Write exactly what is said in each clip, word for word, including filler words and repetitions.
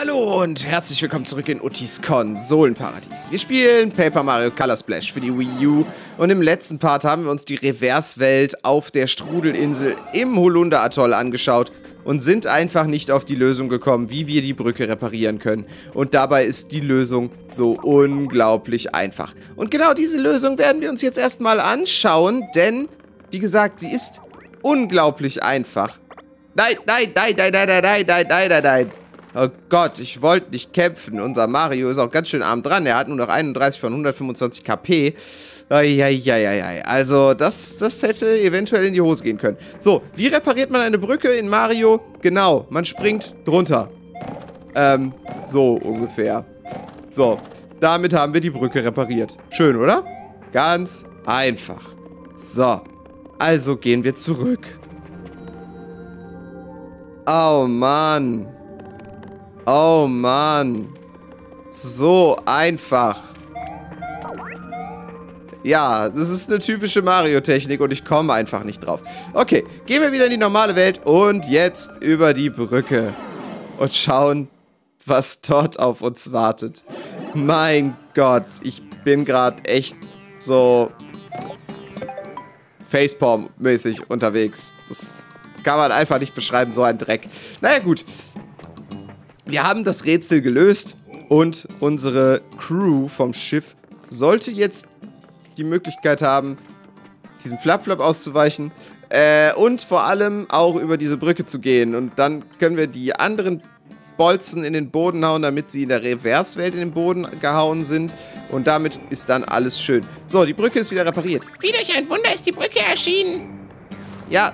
Hallo und herzlich willkommen zurück in Uttis Konsolenparadies. Wir spielen Paper Mario Color Splash für die Wii U und im letzten Part haben wir uns die Reversewelt auf der Strudelinsel im Holunder-Atoll angeschaut und sind einfach nicht auf die Lösung gekommen, wie wir die Brücke reparieren können. Und dabei ist die Lösung so unglaublich einfach. Und genau diese Lösung werden wir uns jetzt erstmal anschauen, denn, wie gesagt, sie ist unglaublich einfach. Nein, nein, nein, nein, nein, nein, nein, nein, nein, nein, nein. Oh Gott, ich wollte nicht kämpfen. Unser Mario ist auch ganz schön arm dran. Er hat nur noch einunddreißig von hundertfünfundzwanzig K P. Eieieiei. Also, das, das hätte eventuell in die Hose gehen können. So, wie repariert man eine Brücke in Mario? Genau, man springt drunter. Ähm, so ungefähr. So, damit haben wir die Brücke repariert. Schön, oder? Ganz einfach. So, also gehen wir zurück. Oh Mann. Oh Mann. So einfach. Ja, das ist eine typische Mario-Technik und ich komme einfach nicht drauf. Okay, gehen wir wieder in die normale Welt und jetzt über die Brücke. Und schauen, was dort auf uns wartet. Mein Gott, ich bin gerade echt so Facepalm-mäßig unterwegs. Das kann man einfach nicht beschreiben, so ein Dreck. Naja, gut. Wir haben das Rätsel gelöst und unsere Crew vom Schiff sollte jetzt die Möglichkeit haben, diesem Flapflap auszuweichen äh, und vor allem auch über diese Brücke zu gehen. Und dann können wir die anderen Bolzen in den Boden hauen, damit sie in der Reversewelt in den Boden gehauen sind. Und damit ist dann alles schön. So, die Brücke ist wieder repariert. Wie durch ein Wunder ist die Brücke erschienen. Ja,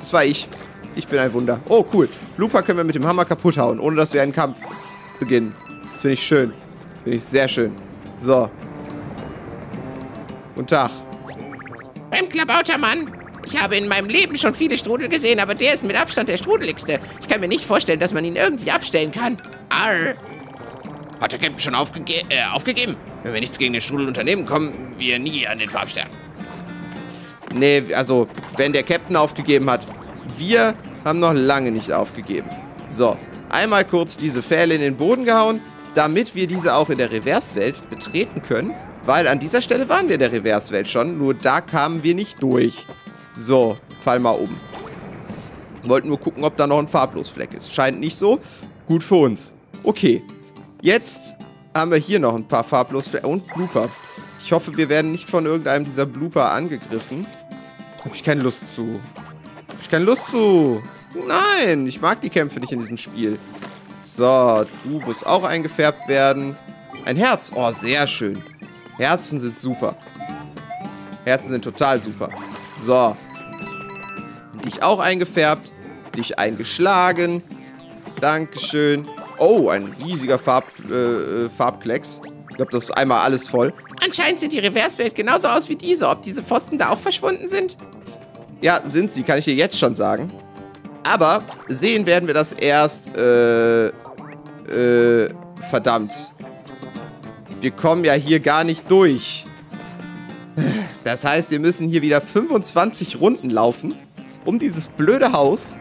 das war ich. Ich bin ein Wunder. Oh, cool. Blooper können wir mit dem Hammer kaputt hauen, ohne dass wir einen Kampf beginnen. Finde ich schön. Finde ich sehr schön. So. Guten Tag. Beim Klabautermann. Ich habe in meinem Leben schon viele Strudel gesehen, aber der ist mit Abstand der strudeligste. Ich kann mir nicht vorstellen, dass man ihn irgendwie abstellen kann. Arr. Hat der Captain schon aufgege äh, aufgegeben? Wenn wir nichts gegen den Strudel unternehmen, kommen wir nie an den Farbstern. Nee, also, wenn der Captain aufgegeben hat, wir haben noch lange nicht aufgegeben. So, einmal kurz diese Pfähle in den Boden gehauen, damit wir diese auch in der Reversewelt betreten können. Weil an dieser Stelle waren wir in der Reversewelt schon, nur da kamen wir nicht durch. So, fall mal um. Wollten nur gucken, ob da noch ein Farblos-Fleck ist. Scheint nicht so. Gut für uns. Okay, jetzt haben wir hier noch ein paar Farblos-Fleck und Blooper. Ich hoffe, wir werden nicht von irgendeinem dieser Blooper angegriffen. Habe ich keine Lust zu. Hab ich keine Lust zu. Nein, ich mag die Kämpfe nicht in diesem Spiel. So, du musst auch eingefärbt werden. Ein Herz. Oh, sehr schön. Herzen sind super. Herzen sind total super. So. Dich auch eingefärbt. Dich eingeschlagen. Dankeschön. Oh, ein riesiger Farb, äh, Farbklecks. Ich glaube, das ist einmal alles voll. Anscheinend sieht die Reversewelt genauso aus wie diese. Ob diese Pfosten da auch verschwunden sind? Ja, sind sie, kann ich dir jetzt schon sagen. Aber sehen werden wir das erst, äh, äh, verdammt. Wir kommen ja hier gar nicht durch. Das heißt, wir müssen hier wieder fünfundzwanzig Runden laufen, um dieses blöde Haus.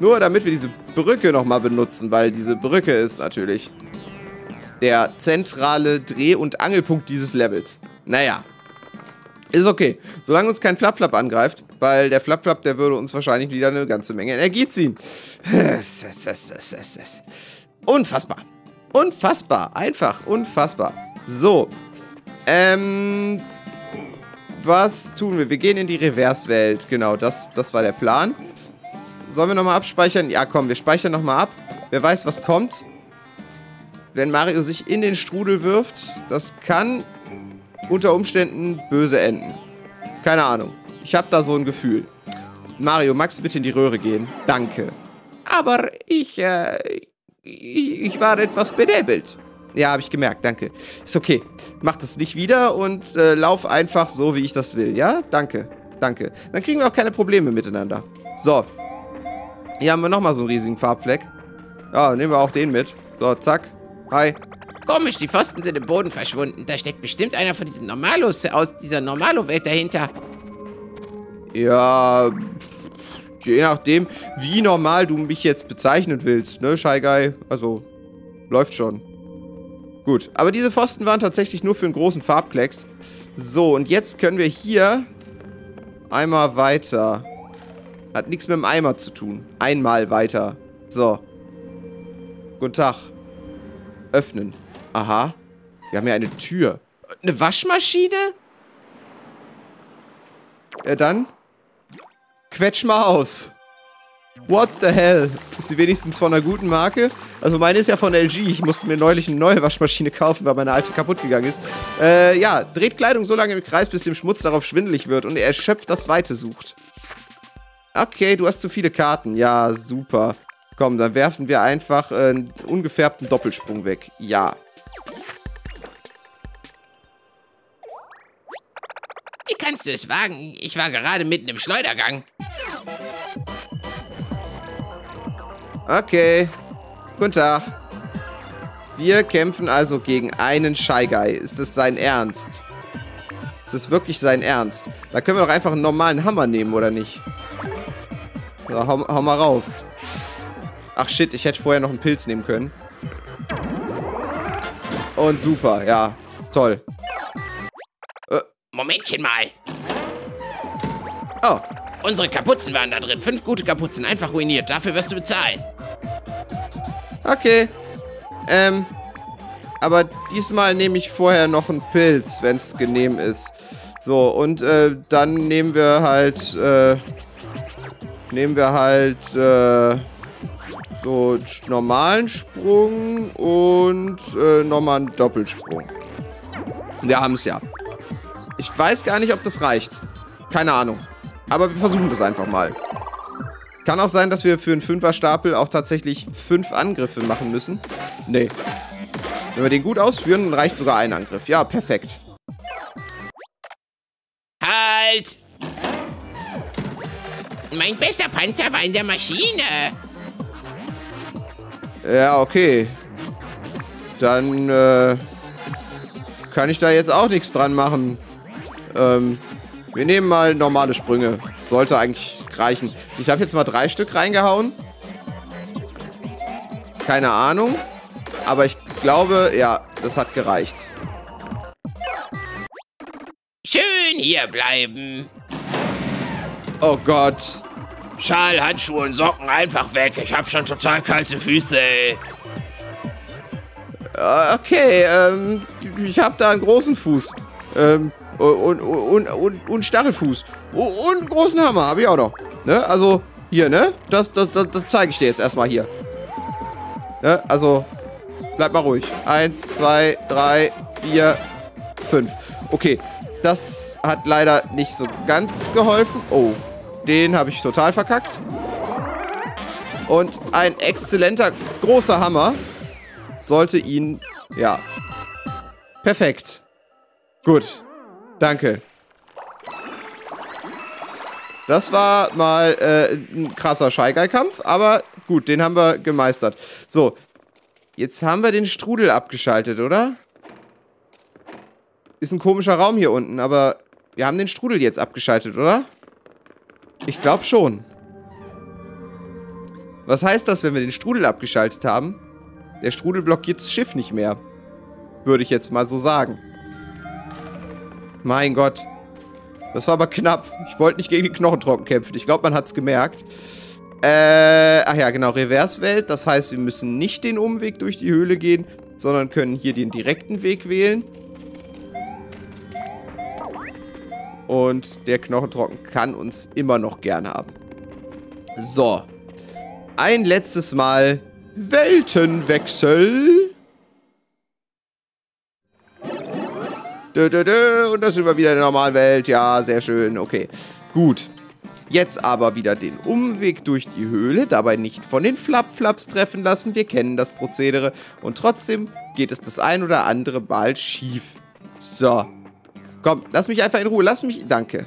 Nur damit wir diese Brücke nochmal benutzen, weil diese Brücke ist natürlich der zentrale Dreh- und Angelpunkt dieses Levels. Naja. Ist okay, solange uns kein Flapflap angreift, weil der Flapflap, der würde uns wahrscheinlich wieder eine ganze Menge Energie ziehen. Unfassbar. Unfassbar. Einfach unfassbar. So. Ähm. Was tun wir? Wir gehen in die Reversewelt. Genau, das, das war der Plan. Sollen wir nochmal abspeichern? Ja, komm, wir speichern nochmal ab. Wer weiß, was kommt. Wenn Mario sich in den Strudel wirft, das kann unter Umständen böse enden. Keine Ahnung. Ich habe da so ein Gefühl. Mario, magst du bitte in die Röhre gehen? Danke. Aber ich, äh, ich, ich war etwas benebelt. Ja, habe ich gemerkt. Danke. Ist okay. Mach das nicht wieder und äh, lauf einfach so, wie ich das will. Ja? Danke. Danke. Dann kriegen wir auch keine Probleme miteinander. So. Hier haben wir nochmal so einen riesigen Farbfleck. Ja, nehmen wir auch den mit. So, zack. Hi. Komisch, die Pfosten sind im Boden verschwunden. Da steckt bestimmt einer von diesen Normalos aus dieser Normalo-Welt dahinter. Ja, je nachdem, wie normal du mich jetzt bezeichnen willst, ne, Shy Guy, also, läuft schon. Gut, aber diese Pfosten waren tatsächlich nur für einen großen Farbklecks. So, und jetzt können wir hier einmal weiter. Hat nichts mit dem Eimer zu tun. Einmal weiter. So. Guten Tag. Öffnen. Aha. Wir haben hier eine Tür. Eine Waschmaschine? Ja, dann. Quetsch mal aus. What the hell? Ist sie wenigstens von einer guten Marke? Also meine ist ja von L G. Ich musste mir neulich eine neue Waschmaschine kaufen, weil meine alte kaputt gegangen ist. Äh, ja. Dreht Kleidung so lange im Kreis, bis dem Schmutz darauf schwindelig wird und er erschöpft das Weite sucht. Okay, du hast zu viele Karten. Ja, super. Komm, dann werfen wir einfach äh, einen ungefärbten Doppelsprung weg. Ja. Wie kannst du es wagen? Ich war gerade mitten im Schleudergang. Okay. Guten Tag. Wir kämpfen also gegen einen Shy Guy. Ist das sein Ernst? Ist das wirklich sein Ernst? Da können wir doch einfach einen normalen Hammer nehmen, oder nicht? So, hau, hau mal raus. Ach shit, ich hätte vorher noch einen Pilz nehmen können. Und super, ja. Toll. Äh, Momentchen mal. Oh. Unsere Kapuzen waren da drin. Fünf gute Kapuzen, einfach ruiniert. Dafür wirst du bezahlen. Okay. Ähm. Aber diesmal nehme ich vorher noch einen Pilz, wenn es genehm ist. So, und äh, dann nehmen wir halt, äh... Nehmen wir halt äh, so normalen Sprung und äh, nochmal einen Doppelsprung. Wir haben es ja. Ich weiß gar nicht, ob das reicht. Keine Ahnung. Aber wir versuchen das einfach mal. Kann auch sein, dass wir für einen Fünferstapel auch tatsächlich fünf Angriffe machen müssen. Nee. Wenn wir den gut ausführen, dann reicht sogar ein Angriff. Ja, perfekt. Halt! Mein bester Panzer war in der Maschine. Ja, okay. Dann, äh, kann ich da jetzt auch nichts dran machen. Ähm, wir nehmen mal normale Sprünge. Sollte eigentlich reichen. Ich habe jetzt mal drei Stück reingehauen. Keine Ahnung. Aber ich glaube, ja, das hat gereicht. Schön hier bleiben. Oh Gott. Schal, Handschuhe und Socken einfach weg. Ich hab schon total kalte Füße, ey. Okay, ähm, ich hab da einen großen Fuß. Ähm, und, und, und, und Stachelfuß. Und einen großen Hammer hab ich auch noch. Ne? Also, hier, ne? Das, das, das, das zeige ich dir jetzt erstmal hier. Ne? Also, bleib mal ruhig. Eins, zwei, drei, vier, fünf. Okay, das hat leider nicht so ganz geholfen. Oh. Den habe ich total verkackt. Und ein exzellenter, großer Hammer sollte ihn... Ja. Perfekt. Gut. Danke. Das war mal äh, ein krasser Shy Guy-Kampf, aber gut, den haben wir gemeistert. So. Jetzt haben wir den Strudel abgeschaltet, oder? Ist ein komischer Raum hier unten, aber wir haben den Strudel jetzt abgeschaltet, oder? Ich glaube schon. Was heißt das, wenn wir den Strudel abgeschaltet haben? Der Strudel blockiert das Schiff nicht mehr. Würde ich jetzt mal so sagen. Mein Gott. Das war aber knapp. Ich wollte nicht gegen die Knochentrocken kämpfen. Ich glaube, man hat es gemerkt. Äh, ach ja, genau. Reversewelt. Das heißt, wir müssen nicht den Umweg durch die Höhle gehen, sondern können hier den direkten Weg wählen. Und der Knochentrocken kann uns immer noch gern haben. So. Ein letztes Mal Weltenwechsel. Dö, dö, dö. Und da sind wir wieder in der normalen Welt. Ja, sehr schön. Okay, gut. Jetzt aber wieder den Umweg durch die Höhle. Dabei nicht von den Flapflaps treffen lassen. Wir kennen das Prozedere. Und trotzdem geht es das ein oder andere Mal schief. So. Komm, lass mich einfach in Ruhe. Lass mich... Danke.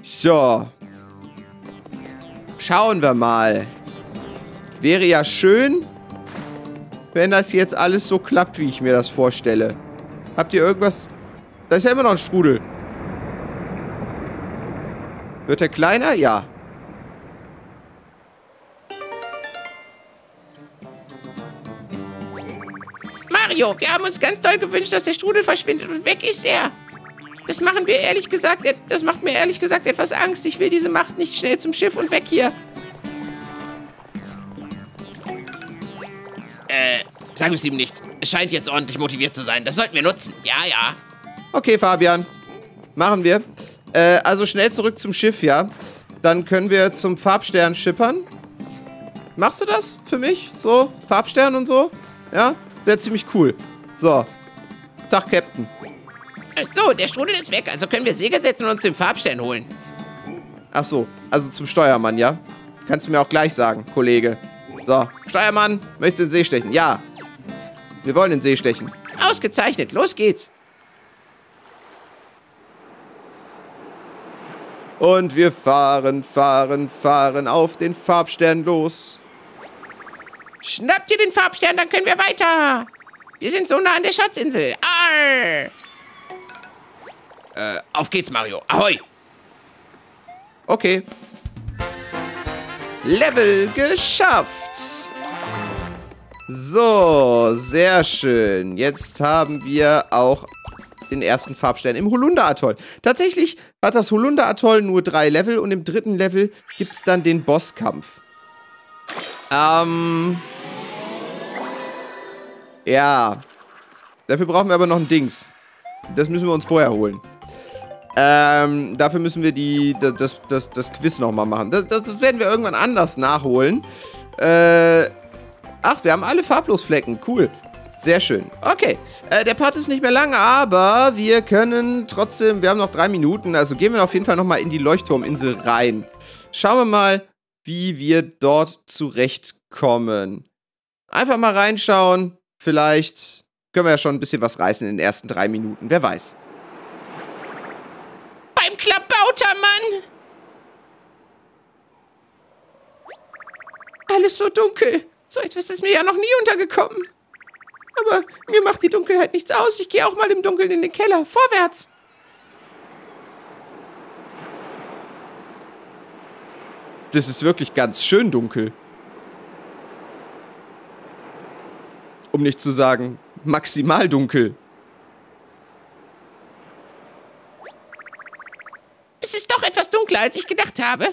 So. Schauen wir mal. Wäre ja schön, wenn das jetzt alles so klappt, wie ich mir das vorstelle. Habt ihr irgendwas... Da ist ja immer noch ein Strudel. Wird der kleiner? Ja. Mario, wir haben uns ganz doll gewünscht, dass der Strudel verschwindet und weg ist er. Das machen wir ehrlich gesagt, das macht mir ehrlich gesagt etwas Angst. Ich will diese Macht nicht, schnell zum Schiff und weg hier. Äh, sagen wir es ihm nicht. Es scheint jetzt ordentlich motiviert zu sein. Das sollten wir nutzen. Ja, ja. Okay, Fabian. Machen wir. Äh, also schnell zurück zum Schiff, ja. Dann können wir zum Farbstern schippern. Machst du das für mich? So, Farbstern und so? Ja, wäre ziemlich cool. So. Tag, Captain. So, der Strudel ist weg, also können wir Segel setzen und uns den Farbstern holen. Ach so, also zum Steuermann, ja? Kannst du mir auch gleich sagen, Kollege. So, Steuermann, möchtest du in den See stechen? Ja. Wir wollen in den See stechen. Ausgezeichnet, los geht's. Und wir fahren, fahren, fahren auf den Farbstern los. Schnappt ihr den Farbstern, dann können wir weiter. Wir sind so nah an der Schatzinsel. Arr! Äh, auf geht's, Mario. Ahoi! Okay. Level geschafft! So, sehr schön. Jetzt haben wir auch den ersten Farbstern im Holunder-Atoll. Tatsächlich hat das Holunder-Atoll nur drei Level und im dritten Level gibt's dann den Bosskampf. Ähm. Ja. Dafür brauchen wir aber noch ein Dings. Das müssen wir uns vorher holen. Ähm, dafür müssen wir die, das, das, das Quiz nochmal machen. Das, das werden wir irgendwann anders nachholen. Äh, ach, wir haben alle Farblos-Flecken. Cool. Sehr schön. Okay. Äh, der Part ist nicht mehr lang, aber wir können trotzdem, wir haben noch drei Minuten, also gehen wir auf jeden Fall nochmal in die Leuchtturminsel rein. Schauen wir mal, wie wir dort zurechtkommen. Einfach mal reinschauen. Vielleicht können wir ja schon ein bisschen was reißen in den ersten drei Minuten. Wer weiß. Beim Klabautermann! Alles so dunkel. So etwas ist mir ja noch nie untergekommen. Aber mir macht die Dunkelheit nichts aus. Ich gehe auch mal im Dunkeln in den Keller. Vorwärts! Das ist wirklich ganz schön dunkel. Um nicht zu sagen, maximal dunkel. Es ist doch etwas dunkler, als ich gedacht habe.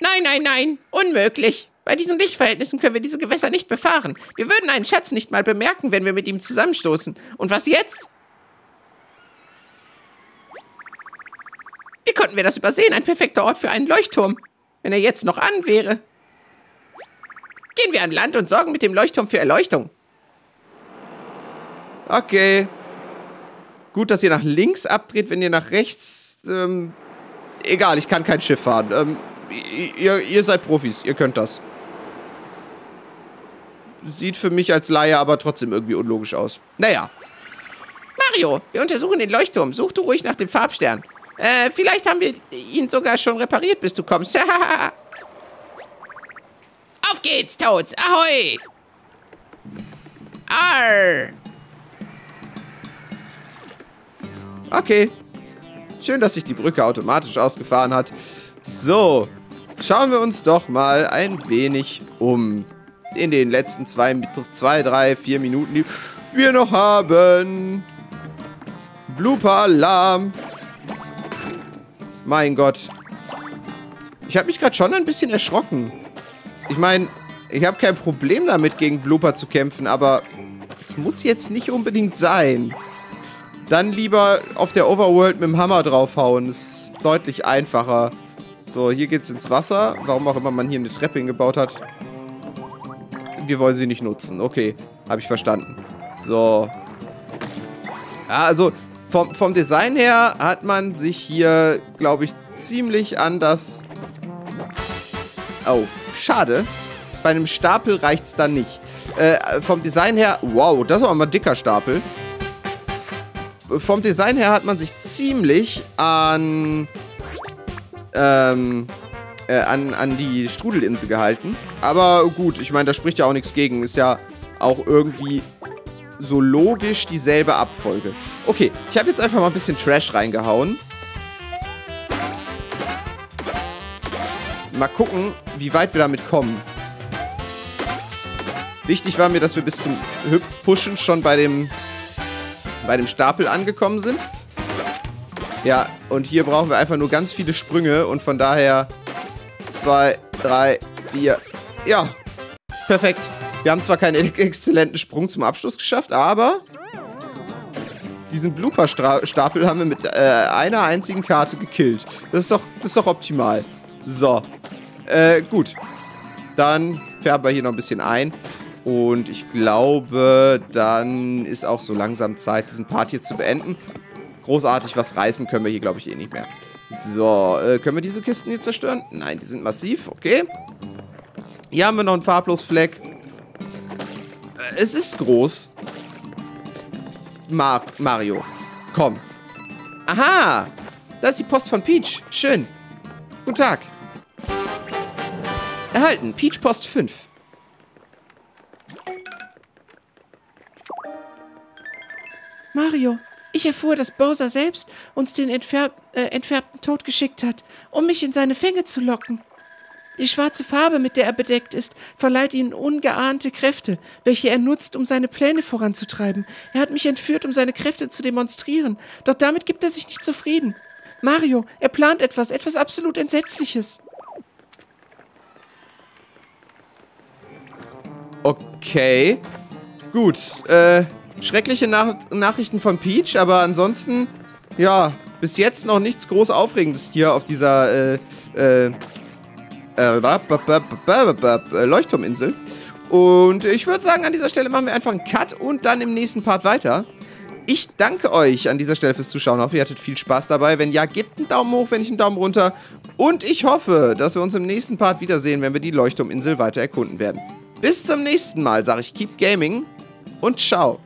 Nein, nein, nein. Unmöglich. Bei diesen Lichtverhältnissen können wir diese Gewässer nicht befahren. Wir würden einen Schatz nicht mal bemerken, wenn wir mit ihm zusammenstoßen. Und was jetzt? Wie konnten wir das übersehen? Ein perfekter Ort für einen Leuchtturm. Wenn er jetzt noch an wäre. Gehen wir an Land und sorgen mit dem Leuchtturm für Erleuchtung. Okay. Gut, dass ihr nach links abdreht, wenn ihr nach rechts... Ähm, egal, ich kann kein Schiff fahren. Ähm, ihr, ihr seid Profis, ihr könnt das. Sieht für mich als Laie aber trotzdem irgendwie unlogisch aus. Naja. Mario, wir untersuchen den Leuchtturm. Such du ruhig nach dem Farbstern. Äh, vielleicht haben wir ihn sogar schon repariert, bis du kommst. Auf geht's, Toads! Ahoi! Arr! Okay. Schön, dass sich die Brücke automatisch ausgefahren hat. So. Schauen wir uns doch mal ein wenig um. In den letzten zwei, zwei, drei, vier Minuten, die wir noch haben. Blooper-Alarm. Mein Gott. Ich habe mich gerade schon ein bisschen erschrocken. Ich meine, ich habe kein Problem damit, gegen Blooper zu kämpfen, aber es muss jetzt nicht unbedingt sein. Dann lieber auf der Overworld mit dem Hammer draufhauen. Das ist deutlich einfacher. So, hier geht's ins Wasser. Warum auch immer man hier eine Treppe hingebaut hat. Wir wollen sie nicht nutzen. Okay, habe ich verstanden. So. Ja, also vom, vom Design her hat man sich hier, glaube ich, ziemlich anders... Oh, schade. Bei einem Stapel reicht's dann nicht. Äh, vom Design her... Wow, das ist aber mal ein dicker Stapel. Vom Design her hat man sich ziemlich an... Ähm, äh, an, an die Strudelinsel gehalten. Aber gut, ich meine, da spricht ja auch nichts gegen. Ist ja auch irgendwie so logisch dieselbe Abfolge. Okay, ich habe jetzt einfach mal ein bisschen Trash reingehauen. Mal gucken, wie weit wir damit kommen. Wichtig war mir, dass wir bis zum Hüp-Pushen schon bei dem, bei dem Stapel angekommen sind. Ja, und hier brauchen wir einfach nur ganz viele Sprünge und von daher zwei, drei, vier. Ja, perfekt. Wir haben zwar keinen exzellenten Sprung zum Abschluss geschafft, aber diesen Blooper-Stapel haben wir mit äh, einer einzigen Karte gekillt. Das ist doch, das ist doch optimal. So, äh, gut. Dann färben wir hier noch ein bisschen ein. Und ich glaube, dann ist auch so langsam Zeit, diesen Part hier zu beenden. Großartig was reißen können wir hier, glaube ich, eh nicht mehr. So, äh, können wir diese Kisten hier zerstören? Nein, die sind massiv, okay. Hier haben wir noch einen Farblos-Fleck. Äh, es ist groß. Mar- Mario, komm. Aha, da ist die Post von Peach. Schön. Guten Tag. Erhalten, Peach Post fünf. Mario, ich erfuhr, dass Bowser selbst uns den entfärb äh, entfärbten Toad geschickt hat, um mich in seine Fänge zu locken. Die schwarze Farbe, mit der er bedeckt ist, verleiht ihm ungeahnte Kräfte, welche er nutzt, um seine Pläne voranzutreiben. Er hat mich entführt, um seine Kräfte zu demonstrieren, doch damit gibt er sich nicht zufrieden. Mario, er plant etwas, etwas absolut Entsetzliches. Okay, gut, äh... schreckliche Nach Nachrichten von Peach, aber ansonsten, ja, bis jetzt noch nichts groß Aufregendes hier auf dieser äh, äh, äh, Leuchtturminsel. Und ich würde sagen, an dieser Stelle machen wir einfach einen Cut und dann im nächsten Part weiter. Ich danke euch an dieser Stelle fürs Zuschauen. Ich hoffe, ihr hattet viel Spaß dabei. Wenn ja, gebt einen Daumen hoch, wenn nicht einen Daumen runter. Und ich hoffe, dass wir uns im nächsten Part wiedersehen, wenn wir die Leuchtturminsel weiter erkunden werden. Bis zum nächsten Mal, sage ich, keep gaming und ciao.